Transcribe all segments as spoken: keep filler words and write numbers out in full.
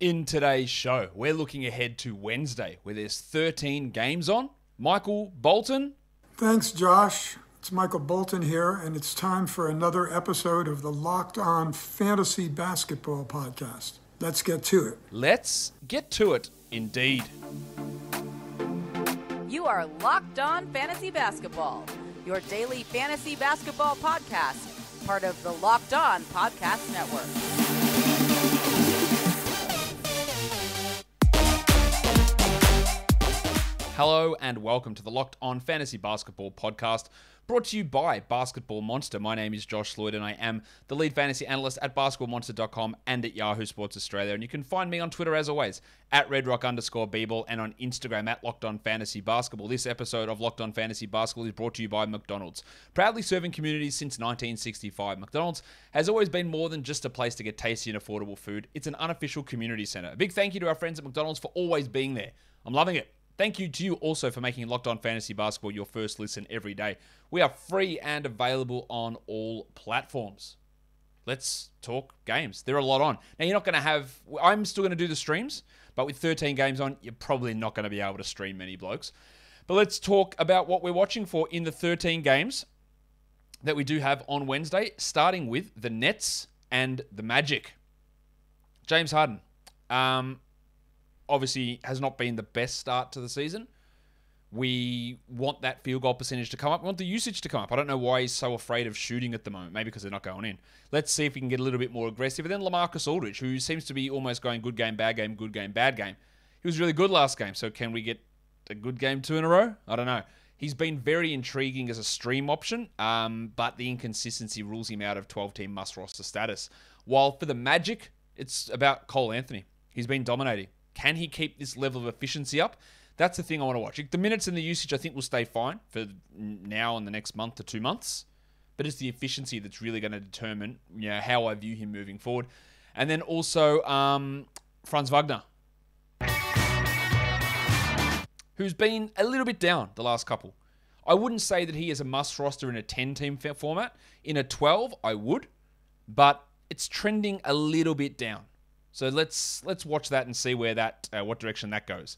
In today's show, we're looking ahead to Wednesday, where there's thirteen games on. Michael Bolton. Thanks, Josh. It's Michael Bolton here, and it's time for another episode of the Locked On Fantasy Basketball Podcast. Let's get to it. Let's get to it, indeed. You are Locked On Fantasy Basketball, your daily fantasy basketball podcast, part of the Locked On Podcast Network. Hello and welcome to the Locked On Fantasy Basketball Podcast, brought to you by Basketball Monster. My name is Josh Lloyd and I am the lead fantasy analyst at basketball monster dot com and at Yahoo Sports Australia. And you can find me on Twitter as always, at RedRock underscore Beeble, and on Instagram at Locked On Fantasy Basketball. This episode of Locked On Fantasy Basketball is brought to you by McDonald's. Proudly serving communities since nineteen sixty-five, McDonald's has always been more than just a place to get tasty and affordable food. It's an unofficial community centre. A big thank you to our friends at McDonald's for always being there. I'm loving it. Thank you to you also for making Locked On Fantasy Basketball your first listen every day. We are free and available on all platforms. Let's talk games. There are a lot on. Now, you're not going to have... I'm still going to do the streams, but with thirteen games on, you're probably not going to be able to stream many blokes. But let's talk about what we're watching for in the thirteen games that we do have on Wednesday, starting with the Nets and the Magic. James Harden. Um... obviously has not been the best start to the season. We want that field goal percentage to come up. We want the usage to come up. I don't know why he's so afraid of shooting at the moment. Maybe because they're not going in. Let's see if we can get a little bit more aggressive. And then LaMarcus Aldridge, who seems to be almost going good game, bad game, good game, bad game. He was really good last game, so can we get a good game two in a row? I don't know. He's been very intriguing as a stream option, um, but the inconsistency rules him out of twelve-team must-roster status. While for the Magic, it's about Cole Anthony. He's been dominating. Can he keep this level of efficiency up? That's the thing I want to watch. The minutes and the usage, I think, will stay fine for now and the next month to two months. But it's the efficiency that's really going to determine, you know, how I view him moving forward. And then also um, Franz Wagner, who's been a little bit down the last couple. I wouldn't say that he is a must roster in a ten-team format. In a twelve, I would. But it's trending a little bit down. So let's let's watch that and see where that uh, what direction that goes.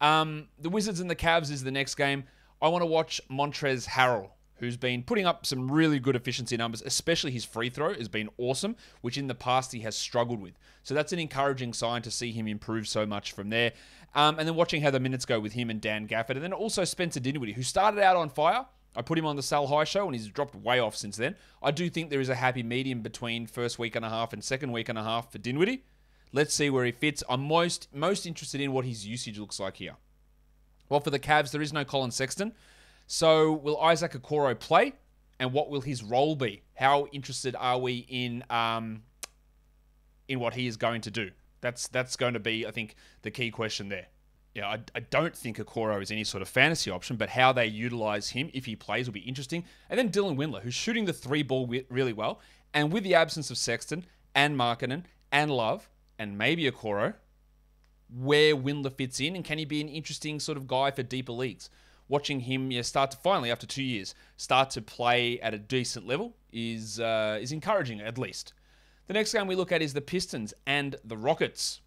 Um, the Wizards and the Cavs is the next game. I want to watch Montrezl Harrell, who's been putting up some really good efficiency numbers, especially his free throw has been awesome, which in the past he has struggled with. So that's an encouraging sign to see him improve so much from there. Um, and then watching how the minutes go with him and Dan Gafford. And then also Spencer Dinwiddie, who started out on fire. I put him on the Sal High Show, and he's dropped way off since then. I do think there is a happy medium between first week and a half and second week and a half for Dinwiddie. Let's see where he fits. I'm most most interested in what his usage looks like here. Well, for the Cavs, there is no Colin Sexton. So will Isaac Okoro play? And what will his role be? How interested are we in um, in what he is going to do? That's that's going to be, I think, the key question there. Yeah, I, I don't think Okoro is any sort of fantasy option, but how they utilize him, if he plays, will be interesting. And then Dylan Windler, who's shooting the three ball really well. And with the absence of Sexton and Markkanen and Love, and maybe Okoro, where Windler fits in, and can he be an interesting sort of guy for deeper leagues? Watching him yeah, start to finally, after two years, start to play at a decent level is uh, is encouraging, at least. The next game we look at is the Pistons and the Rockets.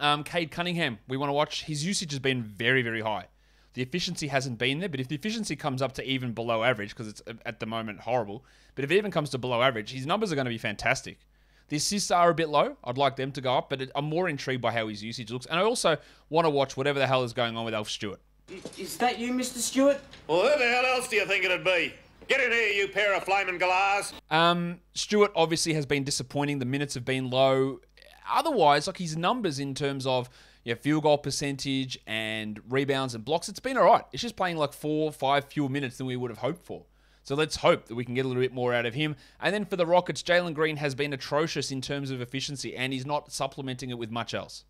Um, Cade Cunningham, we want to watch. His usage has been very, very high. The efficiency hasn't been there, but if the efficiency comes up to even below average, because it's at the moment horrible, but if it even comes to below average, his numbers are going to be fantastic. The assists are a bit low. I'd like them to go up, but I'm more intrigued by how his usage looks. And I also want to watch whatever the hell is going on with Alf Stewart. Is that you, Mister Stewart? Well, who the hell else do you think it'd be? Get in here, you pair of flaming galahs. Um, Stewart obviously has been disappointing. The minutes have been low. Otherwise, like his numbers in terms of yeah, field goal percentage and rebounds and blocks, it's been all right. It's just playing like four or five fewer minutes than we would have hoped for. So let's hope that we can get a little bit more out of him. And then for the Rockets, Jaylen Green has been atrocious in terms of efficiency, and he's not supplementing it with much else.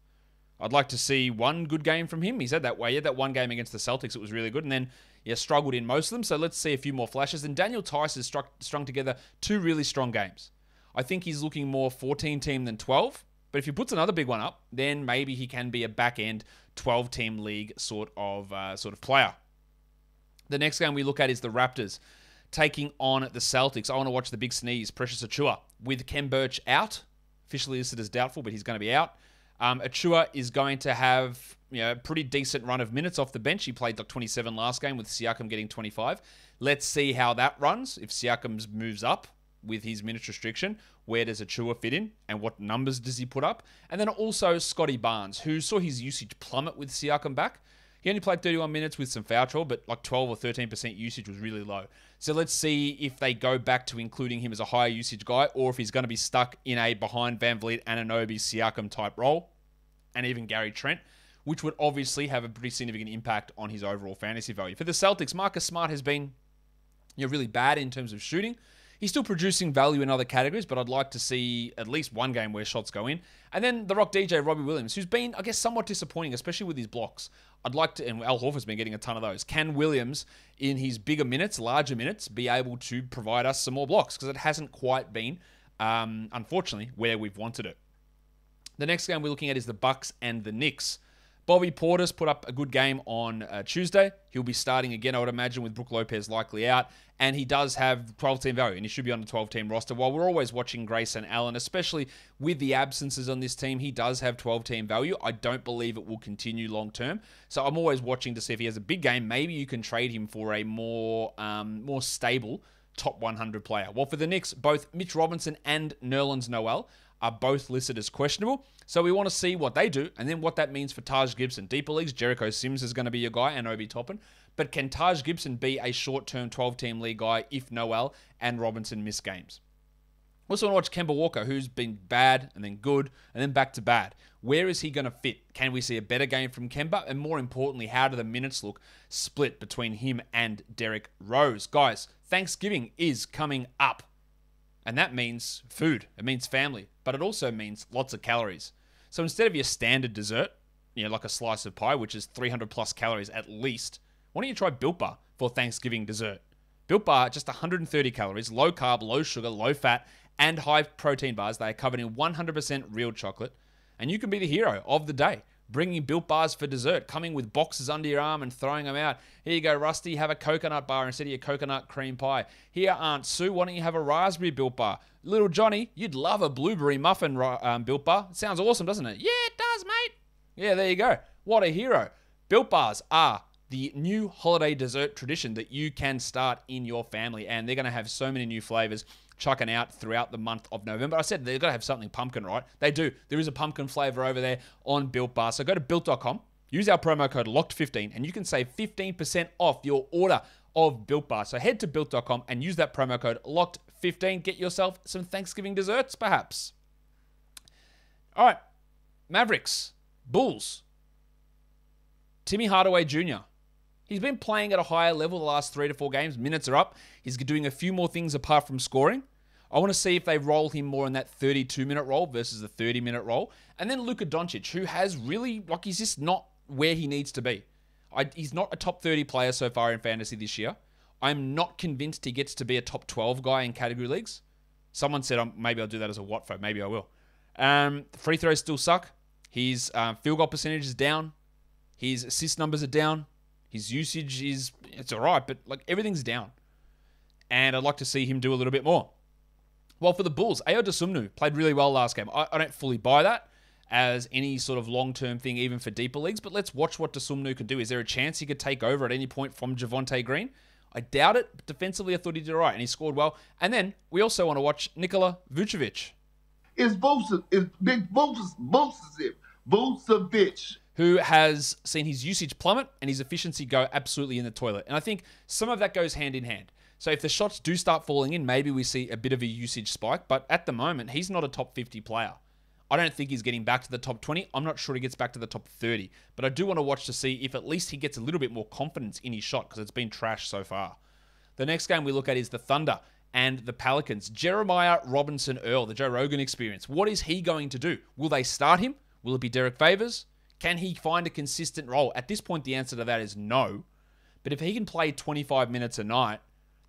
I'd like to see one good game from him. He's had that way. Yeah, that one game against the Celtics, it was really good. And then, yeah, struggled in most of them. So let's see a few more flashes. And Daniel Theis has struck, strung together two really strong games. I think he's looking more fourteen-team than twelve. But if he puts another big one up, then maybe he can be a back-end twelve-team league sort of uh, sort of player. The next game we look at is the Raptors taking on the Celtics. I want to watch the big sneeze, Precious Achiuwa, with Ken Birch out. Officially listed as doubtful, but he's going to be out. Um, Achiuwa is going to have, you know, a pretty decent run of minutes off the bench. He played like twenty-seven last game with Siakam getting twenty-five. Let's see how that runs. If Siakam moves up with his minutes restriction, where does Achiuwa fit in and what numbers does he put up? And then also Scotty Barnes, who saw his usage plummet with Siakam back. He only played thirty-one minutes with some foul trouble, but like twelve or thirteen percent usage was really low. So let's see if they go back to including him as a higher usage guy, or if he's going to be stuck in a behind Van Vliet, Anunoby, Siakam type role, and even Gary Trent, which would obviously have a pretty significant impact on his overall fantasy value. For the Celtics, Marcus Smart has been, you know, really bad in terms of shooting. He's still producing value in other categories, but I'd like to see at least one game where shots go in. And then the Rock D J, Robbie Williams, who's been, I guess, somewhat disappointing, especially with his blocks. I'd like to, and Al Horford's been getting a ton of those. Can Williams, in his bigger minutes, larger minutes, be able to provide us some more blocks? Because it hasn't quite been, um, unfortunately, where we've wanted it. The next game we're looking at is the Bucks and the Knicks. Bobby Portis put up a good game on uh, Tuesday. He'll be starting again, I would imagine, with Brook Lopez likely out. And he does have twelve-team value, and he should be on the twelve-team roster. While we're always watching Grace and Allen, especially with the absences on this team, he does have twelve-team value. I don't believe it will continue long-term. So I'm always watching to see if he has a big game. Maybe you can trade him for a more, um, more stable top one hundred player. Well, for the Knicks, both Mitch Robinson and Nerlens Noel are both listed as questionable. So we want to see what they do and then what that means for Taj Gibson. Deeper leagues, Jericho Sims is going to be your guy and Obi Toppin. But can Taj Gibson be a short-term twelve-team league guy if Noel and Robinson miss games? We also want to watch Kemba Walker, who's been bad and then good and then back to bad. Where is he going to fit? Can we see a better game from Kemba? And more importantly, how do the minutes look split between him and Derrick Rose? Guys, Thanksgiving is coming up. And that means food. It means family. But it also means lots of calories. So instead of your standard dessert, you know, like a slice of pie, which is three hundred plus calories at least, why don't you try Built Bar for Thanksgiving dessert? Built Bar, just one hundred thirty calories, low carb, low sugar, low fat, and high protein bars. They are covered in one hundred percent real chocolate. And you can be the hero of the day, bringing Built Bars for dessert, coming with boxes under your arm and throwing them out. Here you go, Rusty, have a coconut bar instead of your coconut cream pie. Here, Aunt Sue, why don't you have a raspberry Built Bar? Little Johnny, you'd love a blueberry muffin um, Built Bar. It sounds awesome, doesn't it? Yeah, it does, mate. Yeah, there you go. What a hero. Built Bars are the new holiday dessert tradition that you can start in your family, and they're going to have so many new flavors chucking out throughout the month of November. I said they're going to have something pumpkin, right? They do. There is a pumpkin flavor over there on Built Bar. So go to built dot com, use our promo code locked fifteen, and you can save fifteen percent off your order of Built Bar. So head to built dot com and use that promo code locked fifteen. Get yourself some Thanksgiving desserts, perhaps. All right, Mavericks, Bulls, Timmy Hardaway Junior He's been playing at a higher level the last three to four games. Minutes are up. He's doing a few more things apart from scoring. I want to see if they roll him more in that thirty-two minute role versus the thirty minute role. And then Luka Doncic, who has really, like, he's just not where he needs to be. I, he's not a top thirty player so far in fantasy this year. I'm not convinced he gets to be a top twelve guy in category leagues. Someone said, um, maybe I'll do that as a Watford. Maybe I will. Um, the free throws still suck. His um, field goal percentage is down. His assist numbers are down. His usage is, it's all right, but like everything's down. And I'd like to see him do a little bit more. Well, for the Bulls, Ayo Dosunmu played really well last game. I, I don't fully buy that as any sort of long-term thing, even for deeper leagues, but let's watch what Dosunmu can do. Is there a chance he could take over at any point from Javonte Green? I doubt it, but defensively I thought he did all right, and he scored well. And then we also want to watch Nikola Vucevic. It's Vucevic. It's big Vucevic. Vucevic. Who has seen his usage plummet and his efficiency go absolutely in the toilet. And I think some of that goes hand in hand. So if the shots do start falling in, maybe we see a bit of a usage spike. But at the moment, he's not a top fifty player. I don't think he's getting back to the top twenty. I'm not sure he gets back to the top thirty. But I do want to watch to see if at least he gets a little bit more confidence in his shot, because it's been trash so far. The next game we look at is the Thunder and the Pelicans. Jeremiah Robinson Earl, the Joe Rogan Experience. What is he going to do? Will they start him? Will it be Derek Favors? Can he find a consistent role? At this point, the answer to that is no. But if he can play twenty-five minutes a night,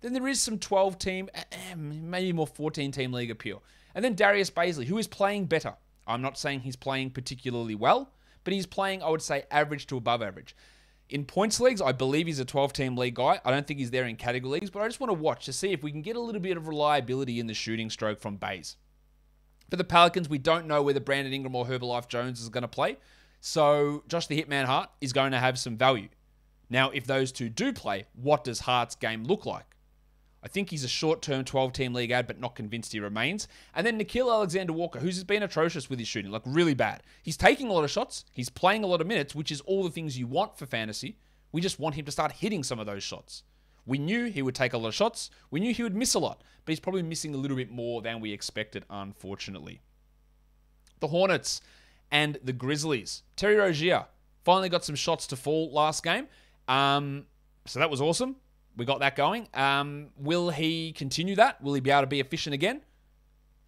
then there is some twelve-team, maybe more fourteen-team league appeal. And then Darius Bazley, who is playing better. I'm not saying he's playing particularly well, but he's playing, I would say, average to above average. In points leagues, I believe he's a twelve-team league guy. I don't think he's there in category leagues, but I just want to watch to see if we can get a little bit of reliability in the shooting stroke from Baze. For the Pelicans, we don't know whether Brandon Ingram or Herbalife Jones is going to play. So Josh the Hitman Hart is going to have some value. Now, if those two do play, what does Hart's game look like? I think he's a short-term twelve-team league ad, but not convinced he remains. And then Nickeil Alexander-Walker, who's been atrocious with his shooting, like really bad. He's taking a lot of shots. He's playing a lot of minutes, which is all the things you want for fantasy. We just want him to start hitting some of those shots. We knew he would take a lot of shots. We knew he would miss a lot, but he's probably missing a little bit more than we expected, unfortunately. The Hornets and the Grizzlies. Terry Rozier finally got some shots to fall last game. Um, so that was awesome. We got that going. Um, will he continue that? Will he be able to be efficient again?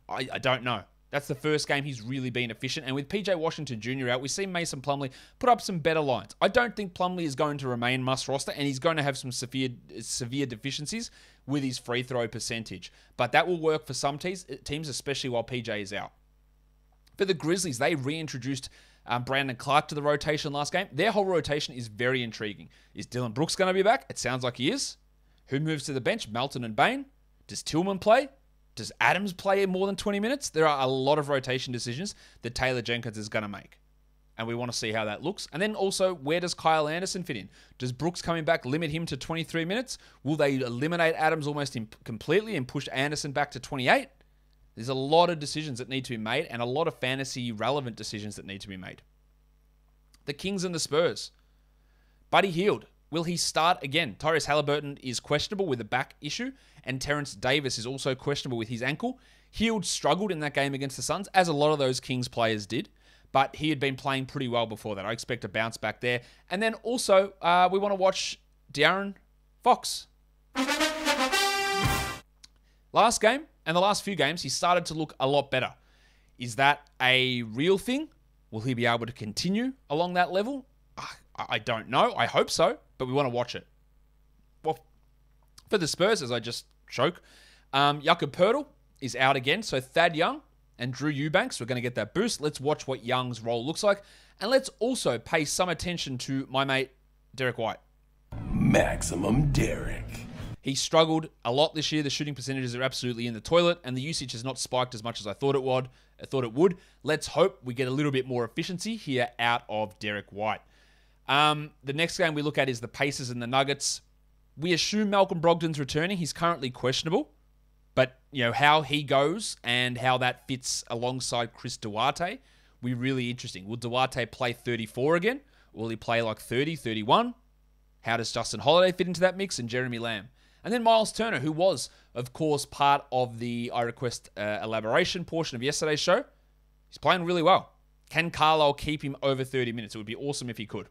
I, I don't know. That's the first game he's really been efficient. And with P J Washington Junior out, we see Mason Plumlee put up some better lines. I don't think Plumlee is going to remain must roster, and he's going to have some severe severe deficiencies with his free throw percentage. But that will work for some teams, especially while P J is out. For the Grizzlies, they reintroduced Um, Brandon Clarke to the rotation last game. Their whole rotation is very intriguing. Is Dylan Brooks going to be back? It sounds like he is. Who moves to the bench? Melton and Bain. Does Tillman play? Does Adams play more than twenty minutes? There are a lot of rotation decisions that Taylor Jenkins is going to make, and we want to see how that looks. And then also, where does Kyle Anderson fit in? Does Brooks coming back limit him to twenty-three minutes? Will they eliminate Adams almost completely and push Anderson back to twenty-eight? There's a lot of decisions that need to be made, and a lot of fantasy-relevant decisions that need to be made. The Kings and the Spurs. Buddy Hield, will he start again? Tyrese Halliburton is questionable with a back issue, and Terrence Davis is also questionable with his ankle. Hield struggled in that game against the Suns, as a lot of those Kings players did, but he had been playing pretty well before that. I expect a bounce back there. And then also, uh, we want to watch De'Aaron Fox. Last game, and the last few games, he started to look a lot better. Is that a real thing? Will he be able to continue along that level? I don't know. I hope so, but we want to watch it. Well, for the Spurs, as I just choke, um, Jakob Poeltl is out again. So Thad Young and Drew Eubanks, we're going to get that boost. Let's watch what Young's role looks like. And let's also pay some attention to my mate, Derek White. Maximum Derek. He struggled a lot this year. The shooting percentages are absolutely in the toilet, and the usage has not spiked as much as I thought it would. I thought it would. Let's hope we get a little bit more efficiency here out of Derek White. Um, the next game we look at is the Pacers and the Nuggets. We assume Malcolm Brogdon's returning. He's currently questionable, but you know how he goes and how that fits alongside Chris Duarte will be really interesting. Will Duarte play thirty-four again? Will he play like thirty, thirty-one? How does Justin Holiday fit into that mix? And Jeremy Lamb. And then Myles Turner, who was, of course, part of the I Request uh, Elaboration portion of yesterday's show. He's playing really well. Can Carlisle keep him over thirty minutes? It would be awesome if he could.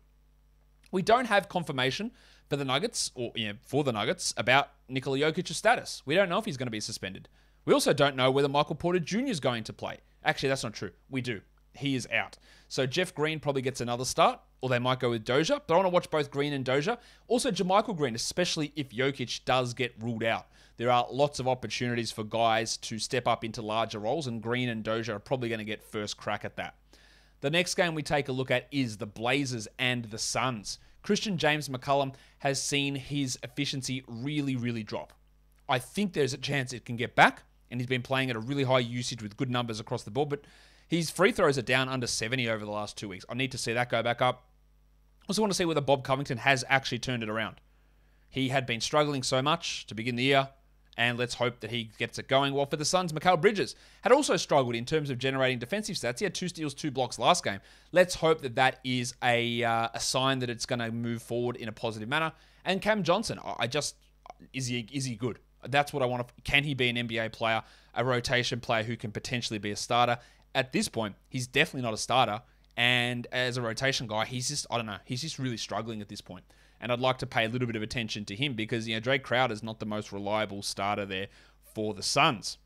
We don't have confirmation for the Nuggets, or you know, for the Nuggets, about Nikola Jokic's status. We don't know if he's going to be suspended. We also don't know whether Michael Porter Junior is going to play. Actually, that's not true. We do. He is out. So Jeff Green probably gets another start, or they might go with Dozier. But I want to watch both Green and Dozier. Also, Jermichael Green, especially if Jokic does get ruled out. There are lots of opportunities for guys to step up into larger roles, and Green and Dozier are probably going to get first crack at that. The next game we take a look at is the Blazers and the Suns. Christian James McCollum has seen his efficiency really, really drop. I think there's a chance it can get back, and he's been playing at a really high usage with good numbers across the board, but his free throws are down under seventy over the last two weeks. I need to see that go back up. Also want to see whether Bob Covington has actually turned it around. He had been struggling so much to begin the year, and let's hope that he gets it going. Well, for the Suns, Mikal Bridges had also struggled in terms of generating defensive stats. He had two steals, two blocks last game. Let's hope that that is a, uh, a sign that it's going to move forward in a positive manner. And Cam Johnson, I just, is he, is he good? That's what I want to, can he be an N B A player, a rotation player who can potentially be a starter? At this point, he's definitely not a starter. And as a rotation guy, he's just, I don't know, he's just really struggling at this point. And I'd like to pay a little bit of attention to him because, you know, Drake Crowder is not the most reliable starter there for the Suns.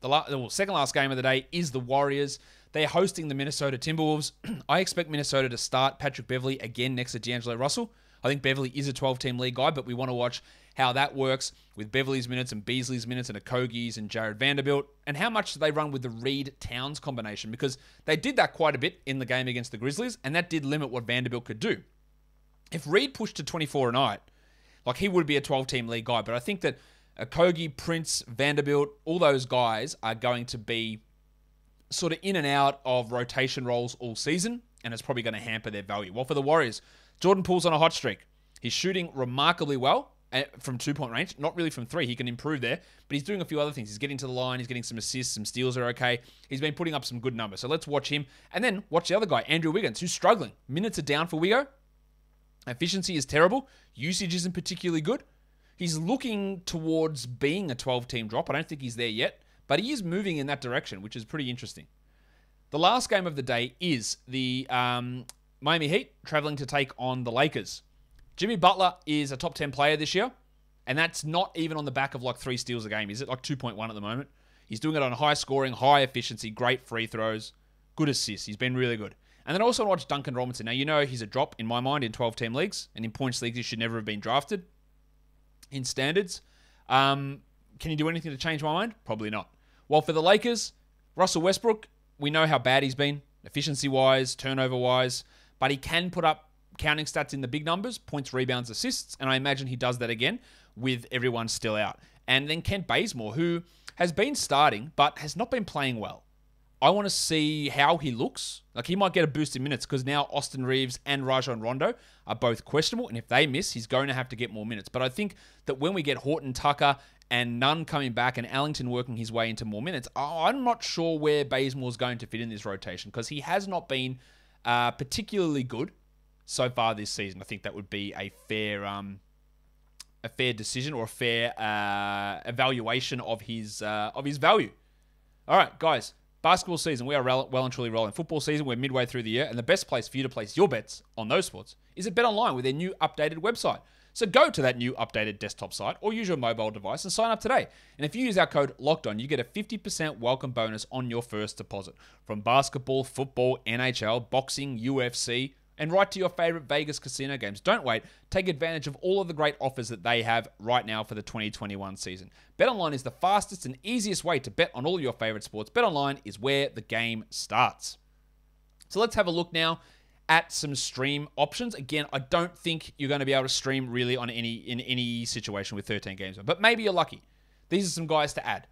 The la- well, second last game of the day is the Warriors. They're hosting the Minnesota Timberwolves. I expect Minnesota to start Patrick Beverley again next to D'Angelo Russell. I think Beverley is a twelve-team league guy, but we want to watch how that works with Beverley's minutes and Beasley's minutes and Okogie's and Jared Vanderbilt, and how much do they run with the Reed-Towns combination, because they did that quite a bit in the game against the Grizzlies, and that did limit what Vanderbilt could do. If Reed pushed to twenty-four a night, like, he would be a twelve-team league guy, but I think that Okogie, Prince, Vanderbilt, all those guys are going to be sort of in and out of rotation roles all season, and it's probably going to hamper their value. Well, for the Warriors, Jordan Poole's on a hot streak. He's shooting remarkably well from two-point range, not really from three. He can improve there, but he's doing a few other things. He's getting to the line. He's getting some assists. Some steals are okay. He's been putting up some good numbers. So let's watch him. And then watch the other guy, Andrew Wiggins, who's struggling. Minutes are down for Wigo. Efficiency is terrible. Usage isn't particularly good. He's looking towards being a twelve-team drop. I don't think he's there yet, but he is moving in that direction, which is pretty interesting. The last game of the day is the um, Miami Heat traveling to take on the Lakers. Jimmy Butler is a top ten player this year, and that's not even on the back of like three steals a game, is it? Like two point one at the moment. He's doing it on high scoring, high efficiency, great free throws, good assists. He's been really good. And then also watch Duncan Robinson. Now, you know he's a drop in my mind in twelve-team leagues, and in points leagues he should never have been drafted in standards. Um, can he do anything to change my mind? Probably not. Well, for the Lakers, Russell Westbrook, we know how bad he's been, efficiency-wise, turnover-wise, but he can put up counting stats in the big numbers, points, rebounds, assists, and I imagine he does that again with everyone still out. And then Kent Bazemore, who has been starting but has not been playing well. I want to see how he looks. Like, he might get a boost in minutes because now Austin Reeves and Rajon Rondo are both questionable, and if they miss, he's going to have to get more minutes. But I think that when we get Horton Tucker and Nunn coming back and Allington working his way into more minutes, I'm not sure where Bazemore's going to fit in this rotation because he has not been uh, particularly good so far this season. I think that would be a fair um, a fair decision or a fair uh, evaluation of his uh, of his value. All right, guys, basketball season, we are well and truly rolling. Football season, we're midway through the year, and the best place for you to place your bets on those sports is at BetOnline with their new updated website. So go to that new updated desktop site or use your mobile device and sign up today. And if you use our code LOCKEDON, you get a fifty percent welcome bonus on your first deposit from basketball, football, N H L, boxing, U F C, and right to your favorite Vegas casino games. Don't wait. Take advantage of all of the great offers that they have right now for the twenty twenty-one season. BetOnline is the fastest and easiest way to bet on all of your favorite sports. BetOnline is where the game starts. So let's have a look now at some stream options. Again, I don't think you're going to be able to stream really on any in any situation with thirteen games, but maybe you're lucky. These are some guys to add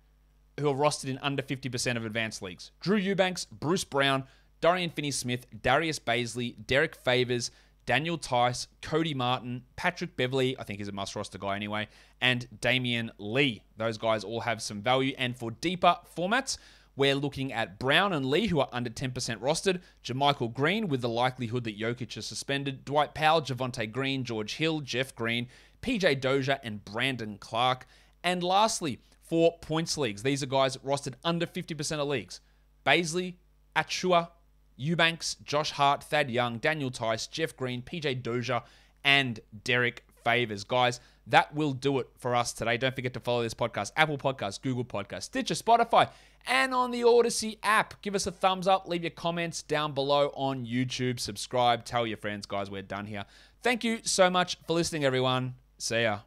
who are rostered in under fifty percent of advanced leagues. Drew Eubanks, Bruce Brown, Dorian Finney-Smith, Darius Bazley, Derek Favors, Daniel Theis, Cody Martin, Patrick Beverley, I think he's a must-roster guy anyway, and Damian Lee. Those guys all have some value. And for deeper formats, we're looking at Brown and Lee, who are under ten percent rostered, Jermichael Green, with the likelihood that Jokic is suspended, Dwight Powell, Javonte Green, George Hill, Jeff Green, P J Dozier, and Brandon Clarke. And lastly, for points leagues, these are guys rostered under fifty percent of leagues. Bazley, Achiuwa, Eubanks, Josh Hart, Thad Young, Daniel Theis, Jeff Green, P J Dozier, and Derek Favors. Guys, that will do it for us today. Don't forget to follow this podcast, Apple Podcasts, Google Podcasts, Stitcher, Spotify, and on the Odyssey app. Give us a thumbs up. Leave your comments down below on YouTube. Subscribe. Tell your friends, guys. We're done here. Thank you so much for listening, everyone. See ya.